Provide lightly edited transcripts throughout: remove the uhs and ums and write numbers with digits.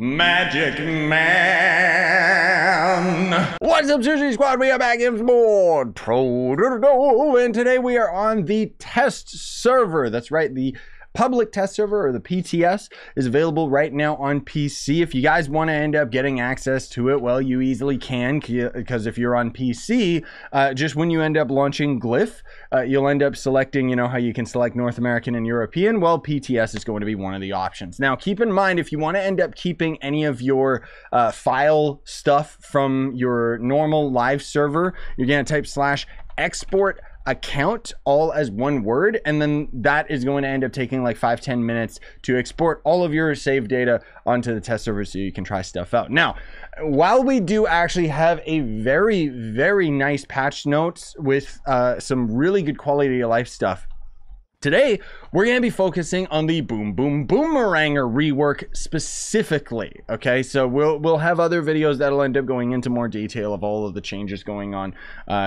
Magic Man! What's up, Sushi Squad? We are back in more Trove, and today we are on the test server. That's right, the public test server, or the PTS, is available right now on PC. If you guys want to end up getting access to it, well, you easily can, because if you're on PC, just when you end up launching Glyph, you'll end up selecting, you know, how you can select North American and European. Well, PTS is going to be one of the options. Now, keep in mind, if you want to end up keeping any of your file stuff from your normal live server, you're going to type /export account, all as one word, and then that is going to end up taking like 5-10 minutes to export all of your saved data onto the test server so you can try stuff out. Now, while we do actually have a very, very nice patch notes with some really good quality of life stuff, today we're going to be focusing on the Boom Boom Boomeranger rework specifically, okay? So we'll have other videos that'll end up going into more detail of all of the changes going on,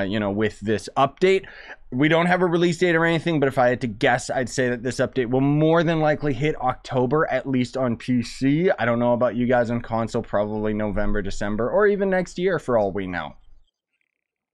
you know, with this update. We don't have a release date or anything, but if I had to guess, I'd say that this update will more than likely hit October, at least on PC. I don't know about you guys on console, probably November, December, or even next year for all we know.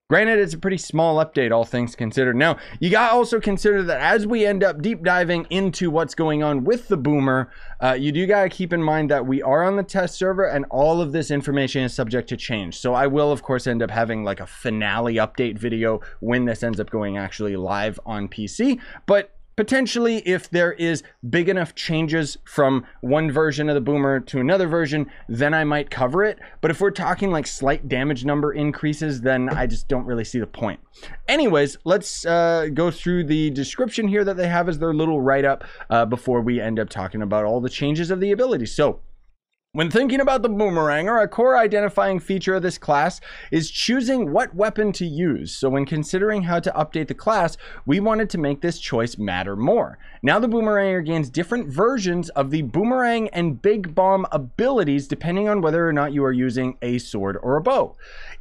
Granted, it's a pretty small update, all things considered. Now, you gotta also consider that as we end up deep diving into what's going on with the Boomer, you do gotta keep in mind that we are on the test server and all of this information is subject to change. So I will, of course, end up having like a finale update video when this ends up going actually live on PC. But potentially, if there is big enough changes from one version of the Boomer to another version, then I might cover it. But if we're talking like slight damage number increases, then I just don't really see the point. Anyways, let's go through the description here that they have as their little write-up before we end up talking about all the changes of the ability. So, when thinking about the Boomeranger, a core identifying feature of this class is choosing what weapon to use. So when considering how to update the class, we wanted to make this choice matter more. Now the Boomeranger gains different versions of the Boomerang and Big Bomb abilities depending on whether or not you are using a sword or a bow.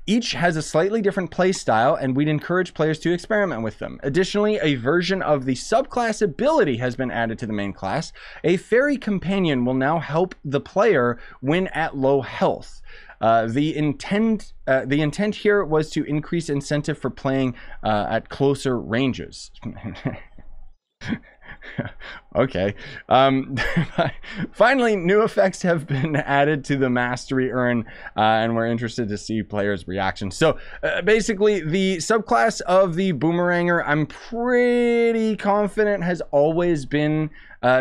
Each has a slightly different play style, and we'd encourage players to experiment with them. Additionally, a version of the subclass ability has been added to the main class. A fairy companion will now help the player when at low health. The intent here was to increase incentive for playing at closer ranges. Okay. Finally, new effects have been added to the mastery urn, and we're interested to see players' reactions. So basically, the subclass of the Boomeranger, I'm pretty confident, has always been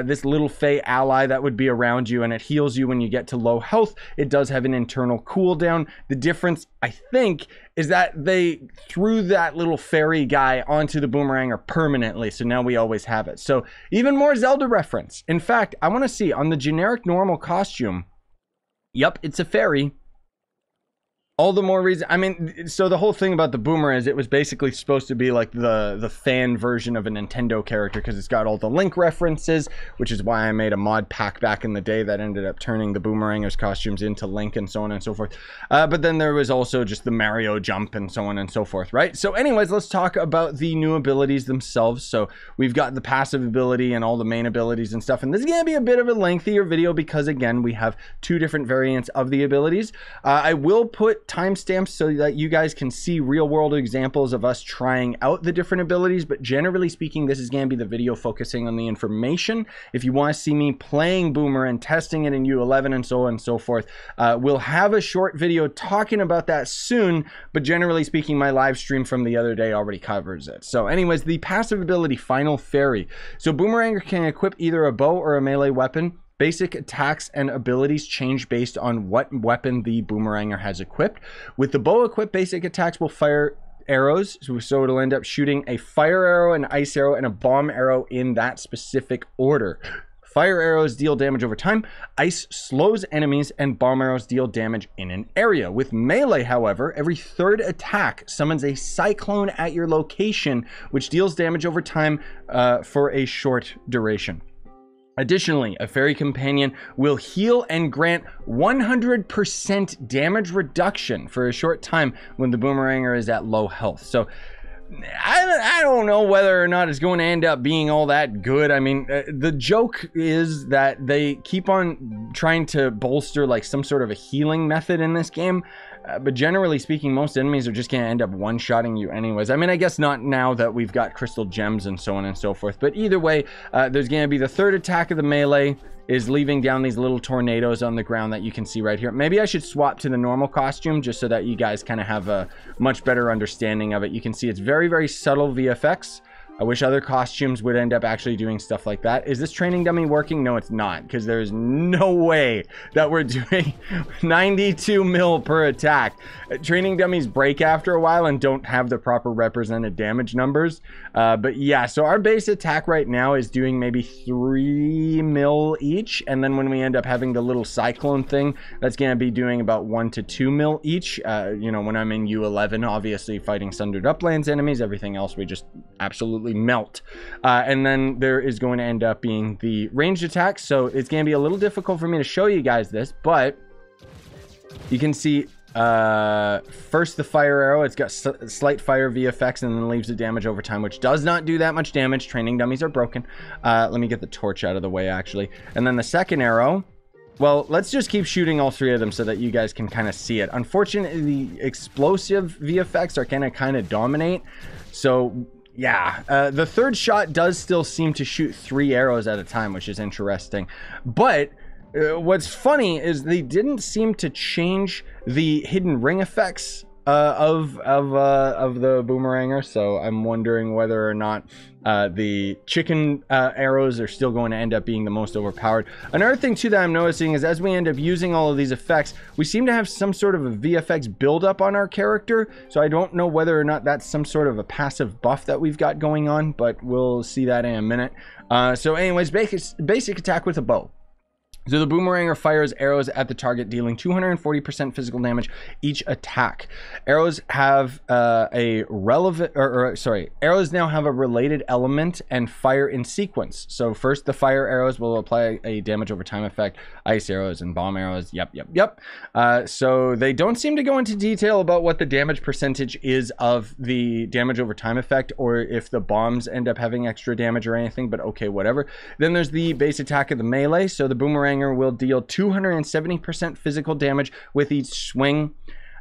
this little fey ally that would be around you, and it heals you when you get to low health. It does have an internal cooldown. The difference, I think, is that they threw that little fairy guy onto the Boomeranger permanently, so now we always have it. So even more Zelda reference. In fact, I want to see on the generic normal costume, yep, it's a fairy. All the more reason, I mean, so the whole thing about the Boomer is it was basically supposed to be like the fan version of a Nintendo character, because it's got all the Link references, which is why I made a mod pack back in the day that ended up turning the Boomeranger's costumes into Link and so on and so forth. But then there was also just the Mario jump and so on and so forth, right? So anyways, let's talk about the new abilities themselves. So we've got the passive ability and all the main abilities and stuff. And this is going to be a bit of a lengthier video because, again, we have two different variants of the abilities. I will put timestamps so that you guys can see real world examples of us trying out the different abilities, but generally speaking, this is going to be the video focusing on the information. If you want to see me playing Boomer and testing it in U11 and so on and so forth, we'll have a short video talking about that soon, but generally speaking, my live stream from the other day already covers it. So anyways, the passive ability, Final Fairy. So Boomeranger can equip either a bow or a melee weapon. Basic attacks and abilities change based on what weapon the Boomeranger has equipped. With the bow equipped, basic attacks will fire arrows, so it'll end up shooting a fire arrow, an ice arrow, and a bomb arrow in that specific order. Fire arrows deal damage over time, ice slows enemies, and bomb arrows deal damage in an area. With melee, however, every third attack summons a cyclone at your location, which deals damage over time for a short duration. Additionally, a fairy companion will heal and grant 100% damage reduction for a short time when the Boomeranger is at low health. So I don't know whether or not it's going to end up being all that good. I mean, the joke is that they keep on trying to bolster like some sort of a healing method in this game. But generally speaking, most enemies are just going to end up one-shotting you anyways. I mean, I guess not now that we've got crystal gems and so on and so forth. But either way, there's going to be the third attack of the melee is leaving down these little tornadoes on the ground that you can see right here. Maybe I should swap to the normal costume just so that you guys kind of have a much better understanding of it. You can see it's very, very subtle VFX. I wish other costumes would end up actually doing stuff like that. Is this training dummy working? No, it's not, because there's no way that we're doing 92 mil per attack. Training dummies break after a while and don't have the proper represented damage numbers. But yeah, so our base attack right now is doing maybe 3 mil each. And then when we end up having the little cyclone thing, that's going to be doing about 1 to 2 mil each. You know, when I'm in U11, obviously fighting Sundered Uplands enemies, everything else we just absolutely melt. And then there is going to end up being the ranged attack. So it's going to be a little difficult for me to show you guys this, but you can see first the fire arrow. It's got slight fire VFX and then leaves the damage over time, which does not do that much damage. Training dummies are broken. Let me get the torch out of the way, actually. And then the second arrow. Well, let's just keep shooting all three of them so that you guys can kind of see it. Unfortunately, the explosive VFX are going to kind of dominate. So yeah, the third shot does still seem to shoot 3 arrows at a time, which is interesting. But what's funny is they didn't seem to change the hidden ring effects of the boomeranger, so I'm wondering whether or not the chicken arrows are still going to end up being the most overpowered. Another thing too that I'm noticing is as we end up using all of these effects, we seem to have some sort of a VFX buildup on our character, so I don't know whether or not that's some sort of a passive buff that we've got going on, but we'll see that in a minute. So anyways, basic attack with a bow. So the boomeranger fires arrows at the target, dealing 240% physical damage each attack. Arrows have arrows now have a related element and fire in sequence. So first the fire arrows will apply a damage over time effect, ice arrows and bomb arrows. Yep. So they don't seem to go into detail about what the damage percentage is of the damage over time effect, or if the bombs end up having extra damage or anything, but okay, whatever. Then there's the base attack of the melee. So the boomerang will deal 270% physical damage with each swing.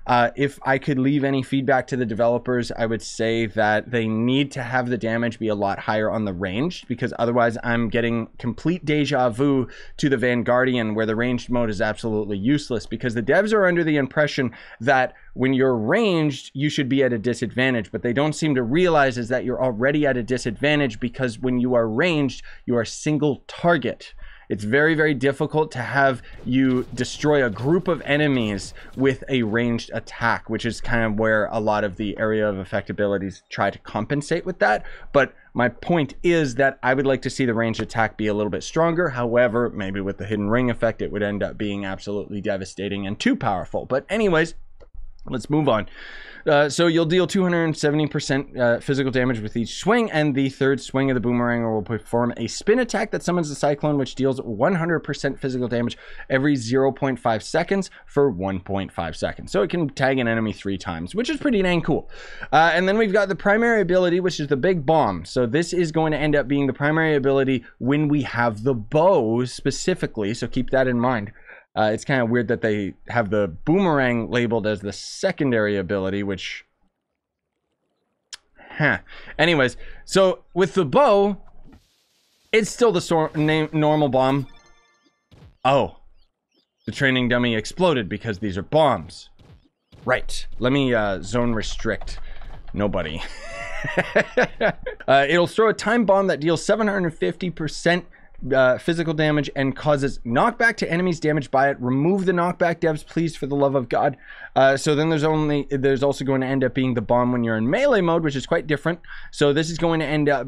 If I could leave any feedback to the developers, I would say that they need to have the damage be a lot higher on the ranged, because otherwise I'm getting complete deja vu to the Vanguardian, where the ranged mode is absolutely useless, because the devs are under the impression that when you're ranged, you should be at a disadvantage. But they don't seem to realize is that you're already at a disadvantage, because when you are ranged, you are single target. It's very, very difficult to have you destroy a group of enemies with a ranged attack, which is kind of where a lot of the area of effect abilities try to compensate with that. But my point is that I would like to see the ranged attack be a little bit stronger. However, maybe with the hidden ring effect, it would end up being absolutely devastating and too powerful. But anyways, let's move on. So you'll deal 270% physical damage with each swing, and the third swing of the boomeranger will perform a spin attack that summons a cyclone, which deals 100% physical damage every 0.5 seconds for 1.5 seconds. So it can tag an enemy 3 times, which is pretty dang cool. And then we've got the primary ability, which is the big bomb. So this is going to end up being the primary ability when we have the bow specifically, so keep that in mind. It's kind of weird that they have the boomerang labeled as the secondary ability, which... Anyways, so with the bow, it's still the normal bomb. Oh, the training dummy exploded because these are bombs. Right, let me zone restrict nobody. It'll throw a time bomb that deals 750% physical damage and causes knockback to enemies damaged by it. Remove the knockback, devs, please, for the love of God. So then there's also going to end up being the bomb when you're in melee mode, which is quite different. So this is going to end up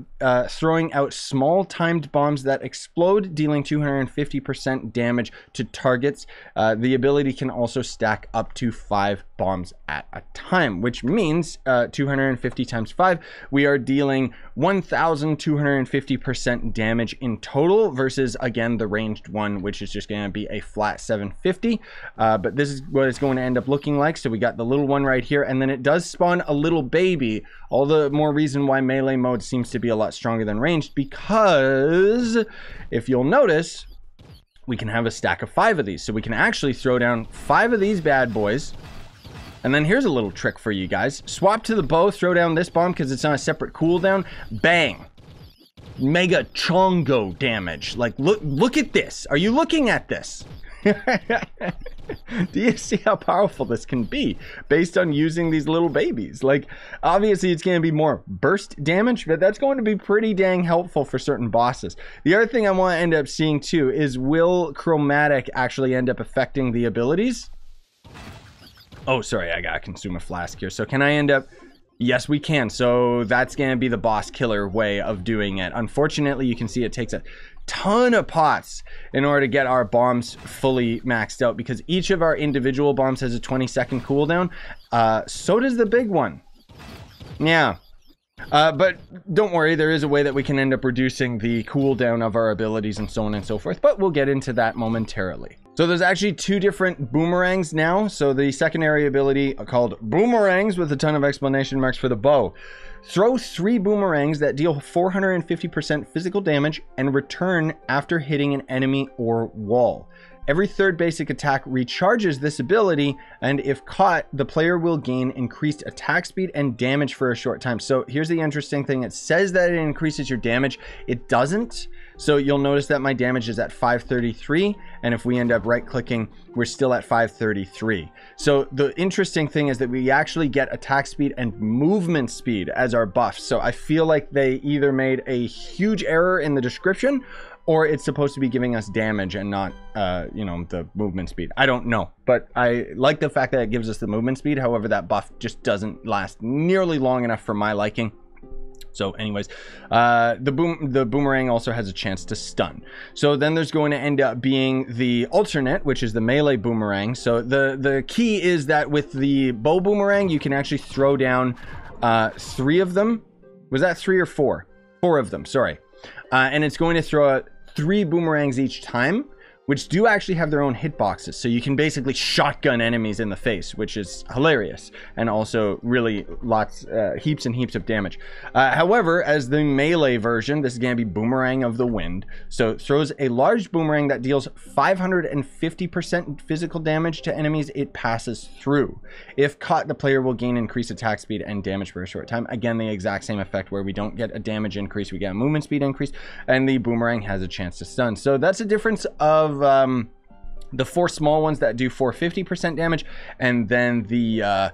throwing out small timed bombs that explode, dealing 250% damage to targets. The ability can also stack up to 5 bombs at a time, which means 250 times 5, we are dealing 1,250% damage in total. level versus, again, the ranged one, which is just going to be a flat 750. But this is what it's going to end up looking like. So we got the little one right here, and then it does spawn a little baby. All the more reason why melee mode seems to be a lot stronger than ranged, because if you'll notice, we can have a stack of 5 of these. So we can actually throw down 5 of these bad boys. And then here's a little trick for you guys. Swap to the bow, throw down this bomb because it's on a separate cooldown. Bang. Mega chongo damage. Like, look at this. Are you looking at this? Do you see how powerful this can be based on using these little babies? Like, obviously it's going to be more burst damage, but that's going to be pretty dang helpful for certain bosses. The other thing I want to end up seeing too is, will chromatic actually end up affecting the abilities? Oh, sorry, I gotta consume a flask here. So can I end up... Yes, we can. So that's going to be the boss killer way of doing it. Unfortunately, you can see it takes a ton of pots in order to get our bombs fully maxed out, because each of our individual bombs has a 20-second cooldown. So does the big one. Yeah. But don't worry, there is a way that we can end up reducing the cooldown of our abilities and so on and so forth, but we'll get into that momentarily. So there's actually 2 different boomerangs now. So the secondary ability called boomerangs, with a ton of exclamation marks for the bow. Throw 3 boomerangs that deal 450% physical damage and return after hitting an enemy or wall. Every 3rd basic attack recharges this ability, and if caught, the player will gain increased attack speed and damage for a short time. So here's the interesting thing. It says that it increases your damage. It doesn't. So you'll notice that my damage is at 533, and if we end up right clicking, we're still at 533. So the interesting thing is that we actually get attack speed and movement speed as our buffs. So I feel like they either made a huge error in the description, or it's supposed to be giving us damage and not, you know, the movement speed. I don't know, but I like the fact that it gives us the movement speed. However, that buff just doesn't last nearly long enough for my liking. So anyways, the boomerang also has a chance to stun. So then there's going to end up being the alternate, which is the melee boomerang. So the key is that with the bow boomerang, you can actually throw down 3 of them. Was that 3 or 4? 4 of them, sorry. And it's going to throw out 3 boomerangs each time, which do actually have their own hitboxes. So you can basically shotgun enemies in the face, which is hilarious. And also really heaps and heaps of damage. However, as the melee version, this is gonna be Boomerang of the Wind. So it throws a large boomerang that deals 550% physical damage to enemies it passes through. If caught, the player will gain increased attack speed and damage for a short time. Again, the exact same effect where we don't get a damage increase, we get a movement speed increase, and the boomerang has a chance to stun. So that's a difference of the 4 small ones that do 450% damage, and then the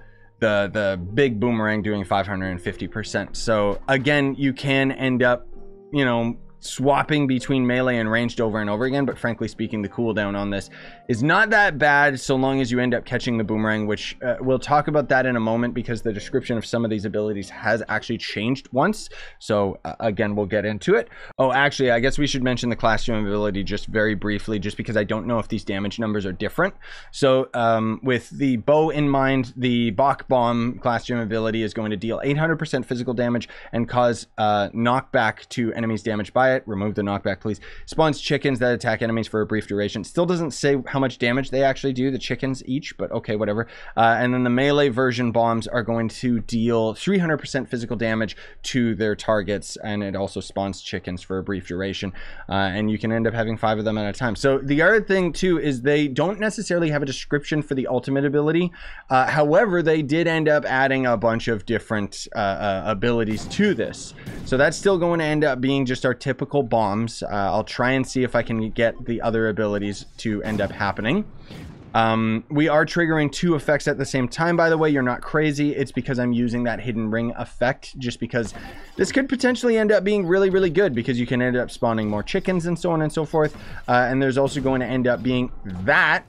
big boomerang doing 550%. So again, you can end up, you know, swapping between melee and ranged over and over again, but frankly speaking, the cooldown on this is not that bad so long as you end up catching the boomerang, which we'll talk about that in a moment, because the description of some of these abilities has actually changed once. So again, we'll get into it. Oh, actually, I guess we should mention the classroom ability just very briefly, just because I don't know if these damage numbers are different. So with the bow in mind, the Bach Bomb classroom ability is going to deal 800% physical damage and cause knockback to enemies damaged by it. Remove the knockback, please. Spawns chickens that attack enemies for a brief duration. Still doesn't say how much damage they actually do, the chickens each, but okay, whatever. And then the melee version bombs are going to deal 300% physical damage to their targets, and it also spawns chickens for a brief duration. And you can end up having 5 of them at a time. So the other thing too is they don't necessarily have a description for the ultimate ability. However, they did end up adding a bunch of different abilities to this. So that's still going to end up being just our typical bombs. I'll try and see if I can get the other abilities to end up happening. We are triggering 2 effects at the same time, by the way. You're not crazy. It's because I'm using that hidden ring effect, just because this could potentially end up being really, really good, because you can end up spawning more chickens and so on and so forth. And there's also going to end up being that.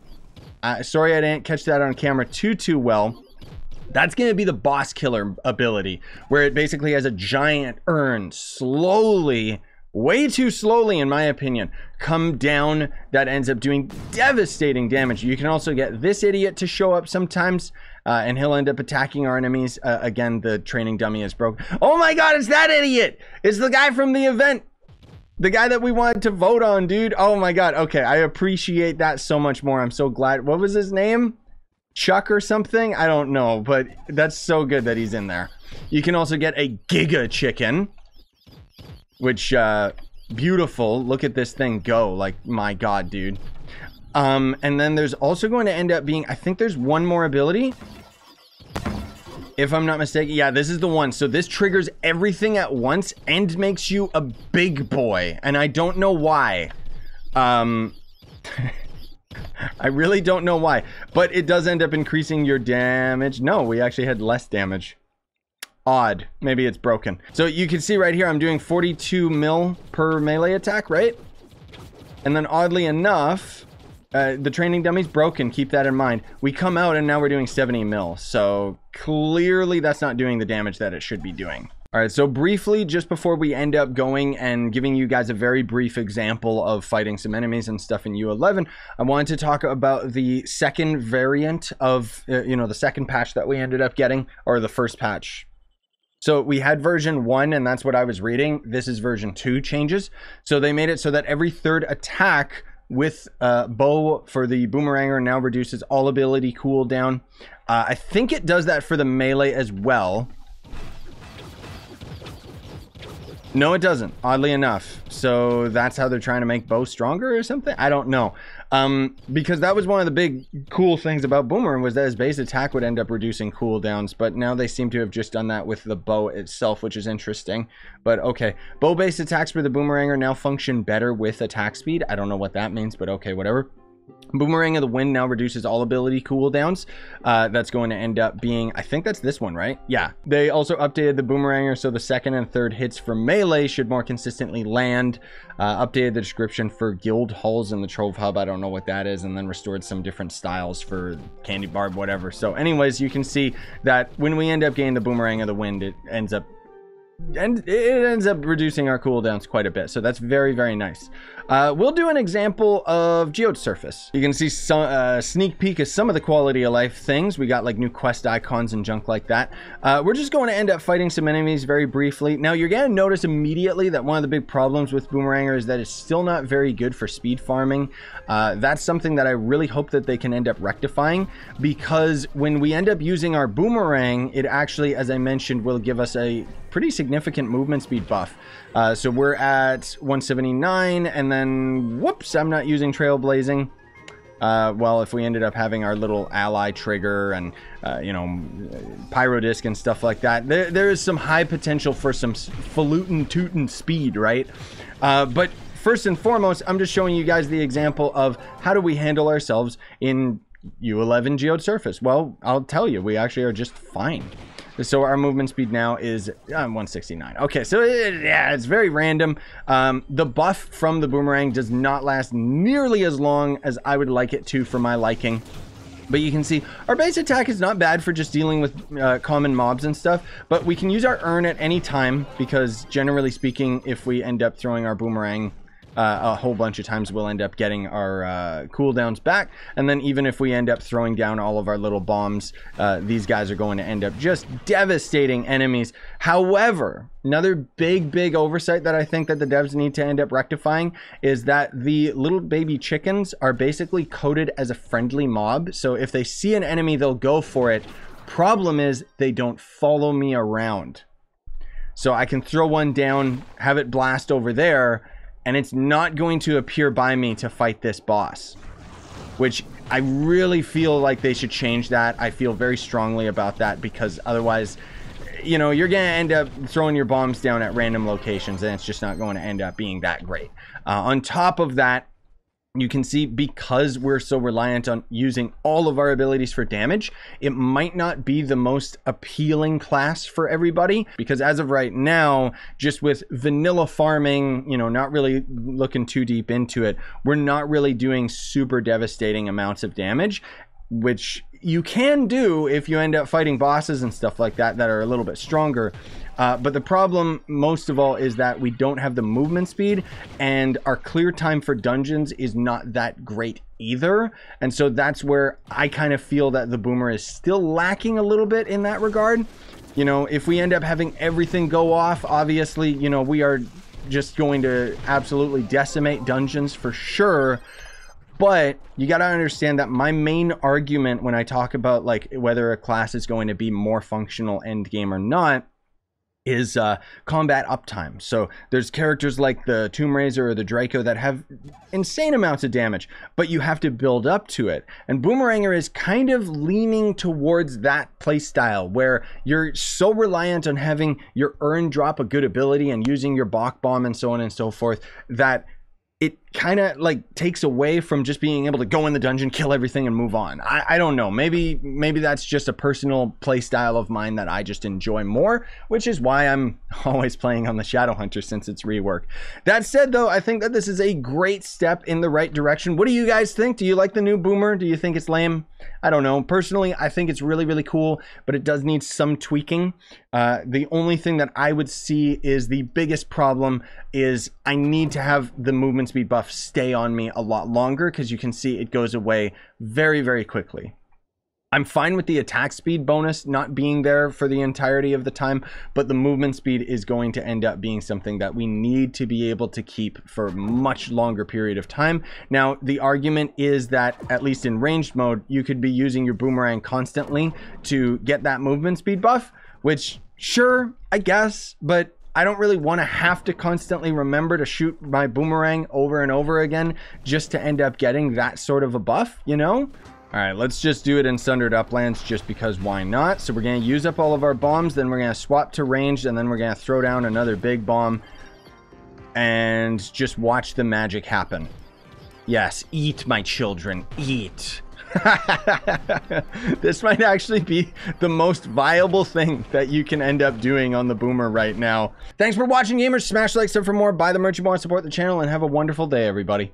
Sorry, I didn't catch that on camera too well. That's going to be the boss killer ability, where it basically has a giant urn slowly, way too slowly in my opinion, come down, that ends up doing devastating damage. You can also get this idiot to show up sometimes, and he'll end up attacking our enemies. Again, the training dummy is broken. Oh my god, it's that idiot! It's the guy from the event. The guy that we wanted to vote on, dude. Oh my god. Okay, I appreciate that so much more. I'm so glad. What was his name? Chuck or something? I don't know, but that's so good that he's in there. You can also get a Giga Chicken, which, beautiful. Look at this thing go. Like, my god, dude. And then there's also going to end up being, I think there's one more ability, if I'm not mistaken. Yeah, this is the one. So this triggers everything at once and makes you a big boy. And I don't know why. I really don't know why, but it does end up increasing your damage. No, we actually had less damage. Odd. Maybe it's broken. So you can see right here, I'm doing 42 mil per melee attack, right? And then oddly enough, the training dummy's broken. Keep that in mind. We come out and now we're doing 70 mil. So clearly that's not doing the damage that it should be doing. All right, so briefly, just before we end up going and giving you guys a very brief example of fighting some enemies and stuff in U11, I wanted to talk about the second variant of, the second patch that we ended up getting, or the first patch. So we had version 1, and that's what I was reading. This is version 2 changes. So they made it so that every third attack with bow for the boomeranger now reduces all ability cooldown. I think it does that for the melee as well. No, it doesn't, oddly enough. So that's how they're trying to make bow stronger or something? I don't know. Because that was one of the big cool things about Boomer, was that his base attack would end up reducing cooldowns, but now they seem to have just done that with the bow itself, which is interesting. But okay, bow-based attacks for the boomeranger now function better with attack speed. I don't know what that means, but okay, whatever. Boomerang of the Wind now reduces all ability cooldowns. That's going to end up being, I think that's this one, right? Yeah. They also updated the boomeranger so the second and third hits for melee should more consistently land. Updated the description for guild halls in the Trove hub. I don't know what that is. And then restored some different styles for candy barb, whatever. So anyways, you can see that when we end up getting the Boomerang of the Wind, it ends up reducing our cooldowns quite a bit. So that's very, very nice. We'll do an example of Geode Surface. You can see some sneak peek of some of the quality of life things. We got like new quest icons and junk like that. We're just going to end up fighting some enemies very briefly. Now you're going to notice immediately that one of the big problems with Boomeranger is that it's still not very good for speed farming. That's something that I really hope that they can end up rectifying, because when we end up using our Boomerang, it actually, as I mentioned, will give us a pretty significant movement speed buff. So we're at 179, and then whoops, I'm not using trailblazing. Well, if we ended up having our little ally trigger and pyro disc and stuff like that, there is some high potential for some falutin tootin speed, right? But first and foremost, I'm just showing you guys the example of how do we handle ourselves in U11 Geode Surface. Well, I'll tell you, we actually are just fine. So our movement speed now is 169. Okay, so it's very random. The buff from the boomerang does not last nearly as long as I would like it to for my liking. But you can see our base attack is not bad for just dealing with common mobs and stuff. But we can use our urn at any time, because generally speaking, if we end up throwing our boomerang a whole bunch of times, we'll end up getting our cooldowns back. And then even if we end up throwing down all of our little bombs, these guys are going to end up just devastating enemies. However, another big oversight that I think that the devs need to end up rectifying is that the little baby chickens are basically coded as a friendly mob. So if they see an enemy, they'll go for it. Problem is, they don't follow me around. So I can throw one down, have it blast over there, and it's not going to appear by me to fight this boss, which I really feel like they should change that. I feel very strongly about that, because otherwise, you're going to end up throwing your bombs down at random locations, and it's just not going to end up being that great. On top of that, you can see, because we're so reliant on using all of our abilities for damage, it might not be the most appealing class for everybody, because as of right now, just with vanilla farming, not really looking too deep into it, we're not really doing super devastating amounts of damage, which you can do if you end up fighting bosses and stuff like that that are a little bit stronger. But the problem, most of all, is that we don't have the movement speed, and our clear time for dungeons is not that great either. And so that's where I kind of feel that the boomer is still lacking a little bit in that regard. If we end up having everything go off, obviously, we are just going to absolutely decimate dungeons for sure. But you got to understand that my main argument when I talk about like whether a class is going to be more functional end game or not is combat uptime. So there's characters like the Tomb Raiser or the Draco that have insane amounts of damage, but you have to build up to it. And Boomeranger is kind of leaning towards that playstyle where you're so reliant on having your earn drop a good ability and using your Bach Bomb and so on and so forth that it kind of like takes away from just being able to go in the dungeon, kill everything and move on. I don't know. Maybe that's just a personal play style of mine that I just enjoy more, which is why I'm always playing on the Shadow Hunter since it's rework. That said though, I think that this is a great step in the right direction. What do you guys think? Do you like the new Boomer? Do you think it's lame? I don't know. Personally, I think it's really, really cool, but it does need some tweaking. The only thing that I would see is the biggest problem is I need to have the movement speed buff stay on me a lot longer, because you can see it goes away very, very quickly. I'm fine with the attack speed bonus not being there for the entirety of the time, but the movement speed is going to end up being something that we need to be able to keep for a much longer period of time. Now, the argument is that, at least in ranged mode, you could be using your boomerang constantly to get that movement speed buff, which, sure, I guess, but I don't really want to have to constantly remember to shoot my boomerang over and over again just to end up getting that sort of a buff, you know? All right, let's just do it in Sundered Uplands just because why not? So we're going to use up all of our bombs, then we're going to swap to ranged, and then we're going to throw down another big bomb and just watch the magic happen. Yes, eat, my children, eat. This might actually be the most viable thing that you can end up doing on the Boomer right now. Thanks for watching, gamers. Smash like, sub for more, buy the merch you want, support the channel, and have a wonderful day, everybody.